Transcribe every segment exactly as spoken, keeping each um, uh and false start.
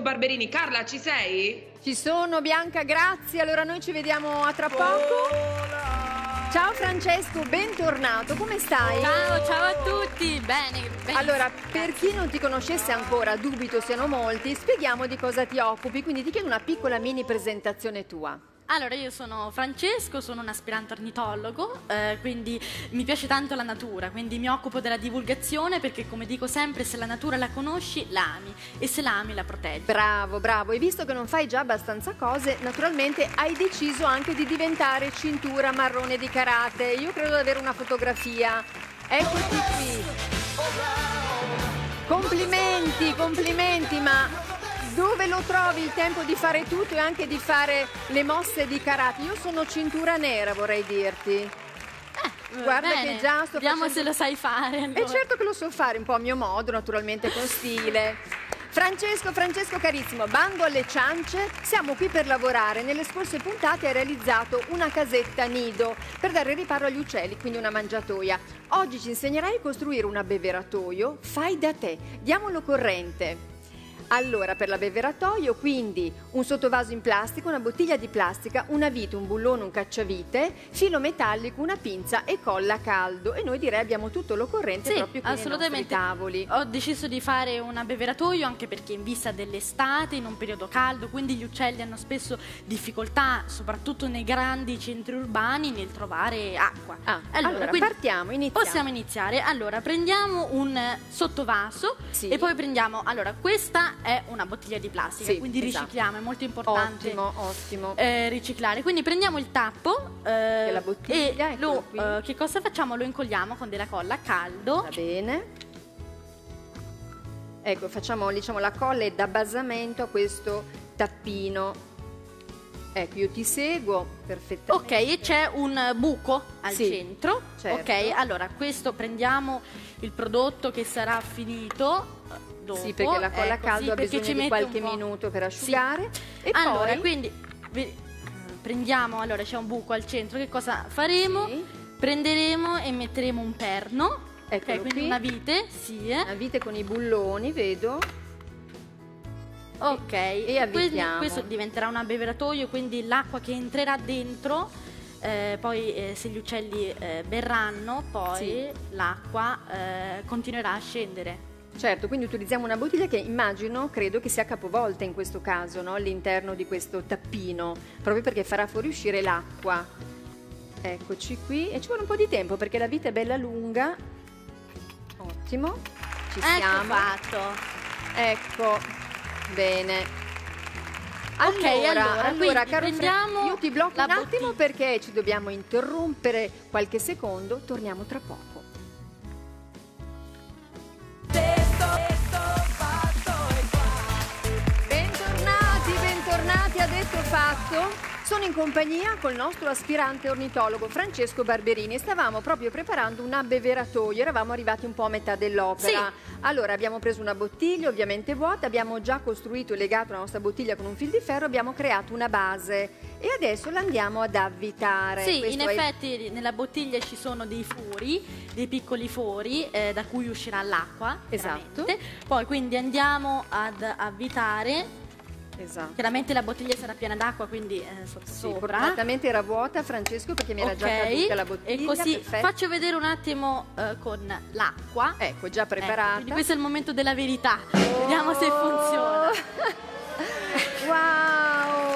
Barberini. Carla, ci sei? Ci sono, Bianca, grazie. Allora noi ci vediamo a tra poco. Ciao Francesco, bentornato, come stai? Ciao, ciao a tutti, bene, bene. Allora, per chi non ti conoscesse ancora, dubito siano molti, spieghiamo di cosa ti occupi, quindi ti chiedo una piccola mini presentazione tua. Allora, io sono Francesco, sono un aspirante ornitologo, eh, quindi mi piace tanto la natura, quindi mi occupo della divulgazione perché, come dico sempre, se la natura la conosci, la ami, e se la ami la proteggi. Bravo, bravo, e visto che non fai già abbastanza cose, naturalmente hai deciso anche di diventare cintura marrone di karate. Io credo di avere una fotografia. Eccoti qui. Complimenti, complimenti, ma... dove lo trovi il tempo di fare tutto e anche di fare le mosse di karate? Io sono cintura nera, vorrei dirti. Eh, Guarda bene, che già sto vediamo facendo... se lo sai fare. Allora. E certo che lo so fare, un po' a mio modo, naturalmente con stile. Francesco, Francesco carissimo, bando alle ciance, siamo qui per lavorare. Nelle scorse puntate hai realizzato una casetta nido per dare riparo agli uccelli, quindi una mangiatoia. Oggi ci insegnerai a costruire un abbeveratoio fai da te. Diamolo corrente. Allora, per l'abbeveratoio, quindi un sottovaso in plastica, una bottiglia di plastica, una vite, un bullone, un cacciavite, filo metallico, una pinza e colla a caldo. E noi direi abbiamo tutto l'occorrente sì, proprio qui assolutamente. Nei nostri tavoli. Ho deciso di fare un abbeveratoio anche perché in vista dell'estate, in un periodo caldo, quindi gli uccelli hanno spesso difficoltà, soprattutto nei grandi centri urbani, nel trovare acqua. Ah, allora, allora partiamo, iniziamo. Possiamo iniziare. Allora, prendiamo un sottovaso sì. e poi prendiamo, allora, questa è una bottiglia di plastica, sì, quindi esatto. ricicliamo, è molto importante. Ottimo, ottimo. Eh, riciclare, quindi prendiamo il tappo eh, della bottiglia e lo, eh, che cosa facciamo? Lo incolliamo con della colla a caldo. Va bene. Ecco, facciamo diciamo la colla e da basamento a questo tappino. Ecco, io ti seguo perfettamente. Ok, e c'è un buco al sì, centro. Certo. Ok, allora questo prendiamo il prodotto che sarà finito dopo. Sì, perché la colla a caldo ha bisogno di qualche minuto per asciugare. Sì. E allora, poi... quindi prendiamo, allora c'è un buco al centro, che cosa faremo? Sì. Prenderemo e metteremo un perno. Eccolo ok, quindi qui. Una vite, sì. Eh. Una vite con i bulloni, vedo. Ok, e quindi questo diventerà un abbeveratoio, quindi l'acqua che entrerà dentro, eh, poi eh, se gli uccelli eh, berranno, poi sì. l'acqua eh, continuerà a scendere. Certo, quindi utilizziamo una bottiglia che immagino, credo che sia capovolta in questo caso, no? All'interno di questo tappino, proprio perché farà fuoriuscire l'acqua. Eccoci qui, e ci vuole un po' di tempo perché la vite è bella lunga. Ottimo, ci siamo. Ecco. Bene. Allora, okay, allora, allora caro Fred, io ti blocco un attimo bottiglia. Perché ci dobbiamo interrompere qualche secondo, torniamo tra poco. Bentornati, bentornati a Detto Fatto. Sono in compagnia col nostro aspirante ornitologo Francesco Barberini e stavamo proprio preparando un abbeveratoio, eravamo arrivati un po' a metà dell'opera. Sì. Allora abbiamo preso una bottiglia ovviamente vuota, abbiamo già costruito e legato la nostra bottiglia con un fil di ferro, abbiamo creato una base e adesso la andiamo ad avvitare. Sì, questo in è... effetti nella bottiglia ci sono dei fori, dei piccoli fori eh, da cui uscirà l'acqua. Esatto. Poi quindi andiamo ad avvitare. Esatto. Chiaramente la bottiglia sarà piena d'acqua, quindi eh, so sì, sopra. Fortunatamente era vuota, Francesco, perché mi era okay. già caduta la bottiglia. E così perfetto. Faccio vedere un attimo eh, con l'acqua. Ecco, già preparata. Ecco, quindi questo è il momento della verità. Oh. Vediamo se funziona. Wow!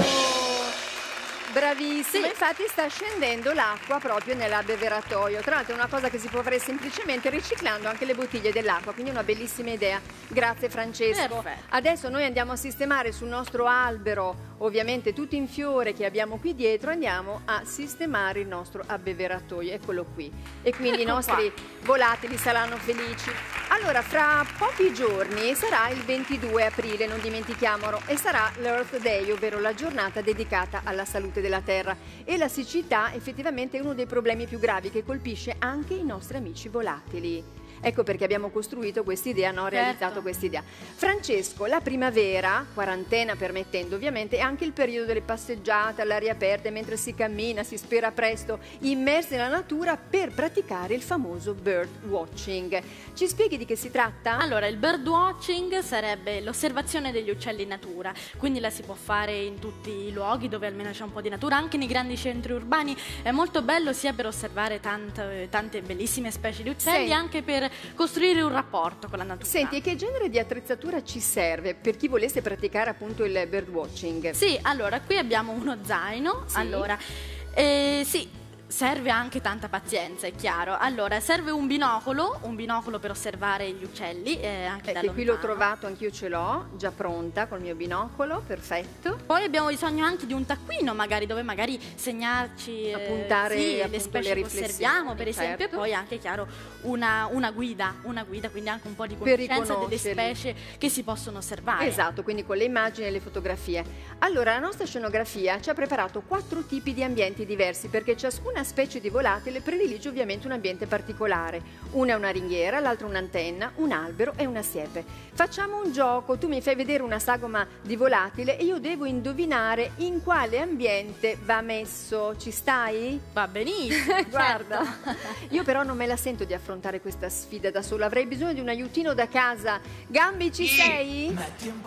Bravissima, sì. Infatti sta scendendo l'acqua proprio nell'abbeveratoio. Tra l'altro è una cosa che si può fare semplicemente riciclando anche le bottiglie dell'acqua, quindi è una bellissima idea. Grazie Francesco. Perfetto. Adesso noi andiamo a sistemare sul nostro albero, ovviamente tutto in fiore che abbiamo qui dietro, andiamo a sistemare il nostro abbeveratoio, eccolo qui. E quindi ecco i nostri qua. Volatili saranno felici. Allora, fra pochi giorni sarà il ventidue aprile, non dimentichiamolo, e sarà l'Earth Day, ovvero la giornata dedicata alla salute della terra, e la siccità effettivamente è uno dei problemi più gravi che colpisce anche i nostri amici volatili. Ecco perché abbiamo costruito quest'idea, no? realizzato certo. quest'idea. Francesco, la primavera, quarantena permettendo ovviamente, è anche il periodo delle passeggiate all'aria aperta, mentre si cammina, si spera presto, immersi nella natura per praticare il famoso bird watching. Ci spieghi di che si tratta? Allora, il bird watching sarebbe l'osservazione degli uccelli in natura, quindi la si può fare in tutti i luoghi dove almeno c'è un po' di natura, anche nei grandi centri urbani. È molto bello sia per osservare tante, tante bellissime specie di uccelli, sì. anche per costruire un rapporto con la natura. Senti, e che genere di attrezzatura ci serve per chi volesse praticare appunto il bird watching? Sì, allora qui abbiamo uno zaino, sì. allora eh, sì. serve anche tanta pazienza, è chiaro. Allora, serve un binocolo, un binocolo per osservare gli uccelli, eh, anche da lontano. Qui l'ho trovato, anch'io ce l'ho, già pronta col mio binocolo, perfetto. Poi abbiamo bisogno anche di un taccuino, magari, dove magari segnarci, eh, appuntare sì, le specie che osserviamo, per certo. esempio, e poi anche, chiaro, una, una guida, una guida, quindi anche un po' di conoscenza delle specie che si possono osservare. Esatto, quindi con le immagini e le fotografie. Allora, la nostra scenografia ci ha preparato quattro tipi di ambienti diversi, perché ciascuna una specie di volatile predilige ovviamente un ambiente particolare. Una è una ringhiera, l'altra un'antenna, un albero e una siepe. Facciamo un gioco, tu mi fai vedere una sagoma di volatile e io devo indovinare in quale ambiente va messo. Ci stai? Va benissimo. Guarda, certo. Io però non me la sento di affrontare questa sfida da sola, avrei bisogno di un aiutino da casa. Gambi, ci sì. sei?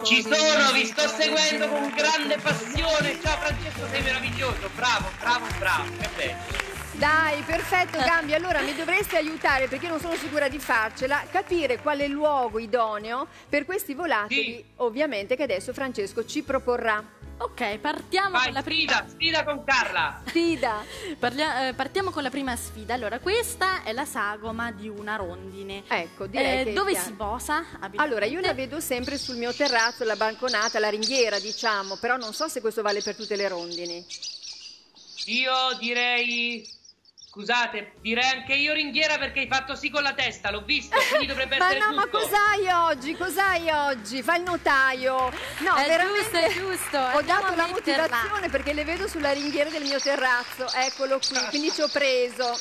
Ci sono, vi sto seguendo con grande passione. Ciao Francesco, sei meraviglioso, bravo, bravo, bravo, che bello. Dai, perfetto Gambi, allora mi dovresti aiutare perché non sono sicura di farcela, capire qual è il luogo idoneo per questi volatili, sì. ovviamente, che adesso Francesco ci proporrà. Ok, partiamo Vai, con la prima sfida, sfida con Carla. Sfida. Parlia, eh, partiamo con la prima sfida. Allora, questa è la sagoma di una rondine. Ecco, direi eh, che dove si posa? Allora, io la vedo sempre sul mio terrazzo, la balconata, la ringhiera, diciamo, però non so se questo vale per tutte le rondini. Io direi... Scusate, direi anche io ringhiera perché hai fatto sì con la testa, l'ho visto, quindi dovrebbe essere tutto. Ma no, tutto. Ma cos'hai oggi? Cos'hai oggi? Fai il notaio. No, è veramente giusto, è giusto. Ho Andiamo dato la motivazione là. Perché le vedo sulla ringhiera del mio terrazzo, eccolo qui, quindi ci ho preso.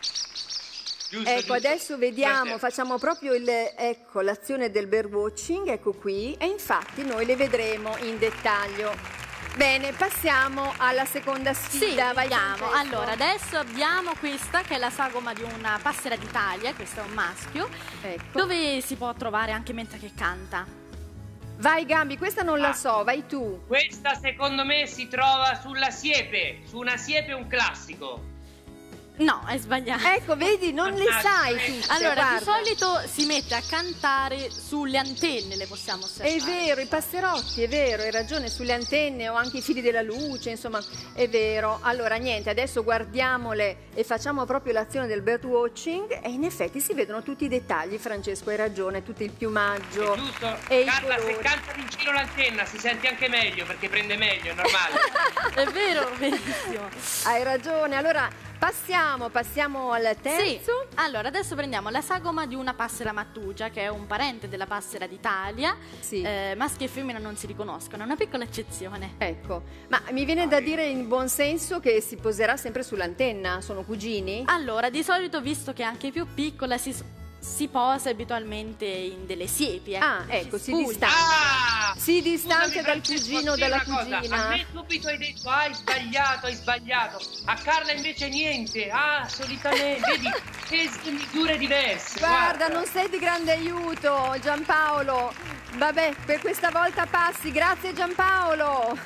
Giusto, ecco, giusto. Adesso vediamo, facciamo proprio il, ecco, l'azione del bird watching, ecco qui, e infatti noi le vedremo in dettaglio. Bene, passiamo alla seconda sfida. Sì, vai. Allora, adesso abbiamo questa che è la sagoma di una passera d'Italia, questo è un maschio, ecco. dove si può trovare anche mentre che canta. Vai Gambi, questa non ah. la so, vai tu. Questa secondo me si trova sulla siepe, su una siepe, un classico. No, è sbagliato. Ecco, vedi, non le sai tutte. Allora, guarda. Di solito si mette a cantare sulle antenne, le possiamo osservare. È vero, i passerotti, è vero, hai ragione, sulle antenne o anche i fili della luce, insomma, è vero. Allora, niente, adesso guardiamole e facciamo proprio l'azione del bird watching e in effetti si vedono tutti i dettagli, Francesco, hai ragione, tutto il piumaggio. È giusto, e Carla, se canta in giro l'antenna si sente anche meglio, perché prende meglio, è normale. È vero, benissimo. Hai ragione, allora... Passiamo, passiamo al terzo. Sì. Allora, adesso prendiamo la sagoma di una passera mattugia, che è un parente della passera d'Italia. Sì. Eh, maschi e femmina non si riconoscono, è una piccola eccezione. Ecco, ma mi viene da dire in buon senso che si poserà sempre sull'antenna, sono cugini? Allora, di solito, visto che è anche più piccola, si, si posa abitualmente in delle siepi. Eh. Ah, ecco, si distanzia. Ah! Si distanzia dal cugino o dalla cugina. Cosa. A me subito hai detto, ah, hai sbagliato, hai sbagliato. A Carla invece niente, ah, solitamente, vedi, testi misure diverse. Guarda, guarda, non sei di grande aiuto, Giampaolo. Vabbè, per questa volta passi, grazie Giampaolo.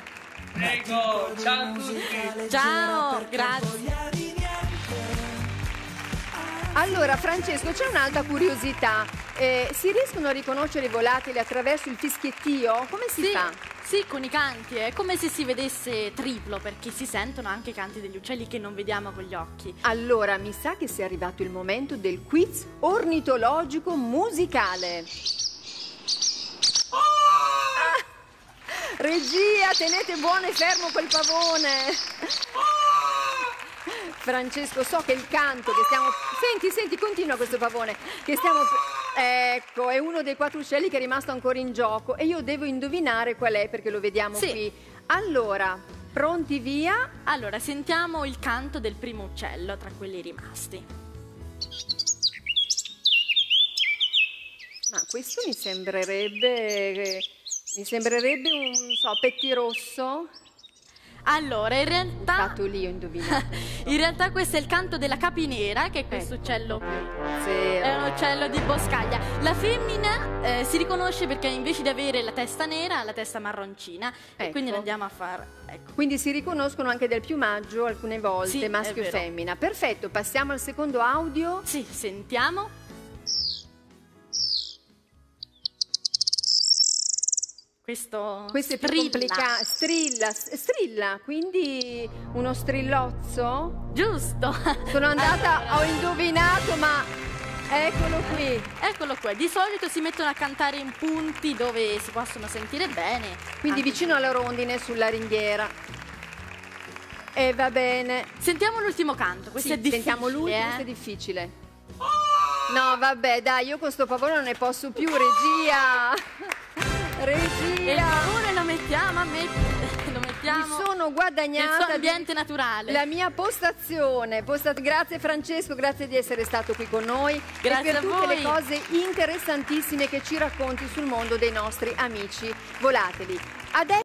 Prego, ciao a tutti. Ciao, grazie. Allora Francesco, c'è un'altra curiosità, eh, si riescono a riconoscere i volatili attraverso il fischiettio? Come si sì, fa? Sì, con i canti, è come se si vedesse triplo perché si sentono anche i canti degli uccelli che non vediamo con gli occhi. Allora mi sa che sia arrivato il momento del quiz ornitologico musicale. Oh! Ah, regia, tenete buono e fermo quel pavone. Oh! Francesco, so che il canto che stiamo... Senti, senti, continua questo pavone che stiamo... Ecco, è uno dei quattro uccelli che è rimasto ancora in gioco e io devo indovinare qual è perché lo vediamo sì. qui. Allora, pronti via? Allora, sentiamo il canto del primo uccello tra quelli rimasti. questo mi sembrerebbe, mi sembrerebbe un, non so, pettirosso. Allora, in realtà lì, ho indovinato. In realtà questo è il canto della capinera, che è questo eh. uccello. Sì. È un uccello di boscaglia. La femmina eh, si riconosce perché invece di avere la testa nera ha la testa marroncina, ecco. E quindi andiamo a far ecco. Quindi si riconoscono anche del piumaggio alcune volte, sì, maschio e femmina. Perfetto, passiamo al secondo audio. Sì, sentiamo. Questo, Questo è più complicato. Strilla, strilla, quindi uno strillozzo? Giusto! Sono andata, allora. Ho indovinato, ma eccolo qui. Eccolo qua, di solito si mettono a cantare in punti dove si possono sentire bene. Quindi anche vicino alla rondine, sulla ringhiera. E va bene. Sentiamo l'ultimo canto, questo sì, è difficile. Sentiamo l'ultimo, eh? Questo è difficile. No, vabbè, dai, io con sto pavone non ne posso più, regia! Regia! Il pavone lo mettiamo, lo mettiamo. Mi sono guadagnata nel suo ambiente naturale. La mia postazione. Posta... Grazie Francesco, grazie di essere stato qui con noi. Grazie e per tutte voi. Le cose interessantissime che ci racconti sul mondo dei nostri amici volatili. Adesso